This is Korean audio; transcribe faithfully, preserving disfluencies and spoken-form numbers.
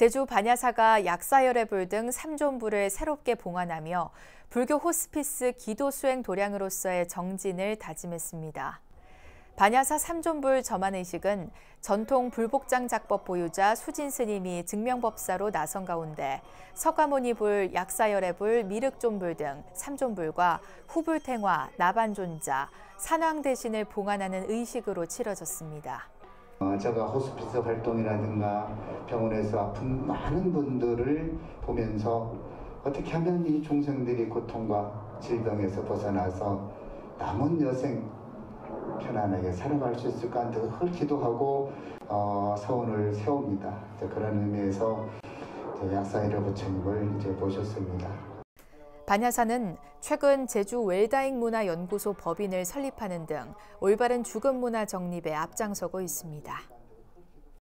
제주 반야사가 약사여래불 등 삼존불을 새롭게 봉안하며 불교 호스피스 기도 수행 도량으로서의 정진을 다짐했습니다. 반야사 삼존불 점안의식은 전통 불복장 작법 보유자 수진 스님이 증명법사로 나선 가운데 석가모니불, 약사여래불, 미륵존불 등 삼존불과 후불탱화, 나반존자, 산왕대신을 봉안하는 의식으로 치러졌습니다. 제가 호스피스 활동이라든가 병원에서 아픈 많은 분들을 보면서 어떻게 하면 이 중생들이 고통과 질병에서 벗어나서 남은 여생 편안하게 살아갈 수 있을까 늘 기도하고 어, 서원을 세웁니다. 그런 의미에서 약사여래 부처님을 이제 모셨습니다. 반야사는 최근 제주 웰다잉 문화연구소 법인을 설립하는 등 올바른 주근 문화 정립에 앞장서고 있습니다.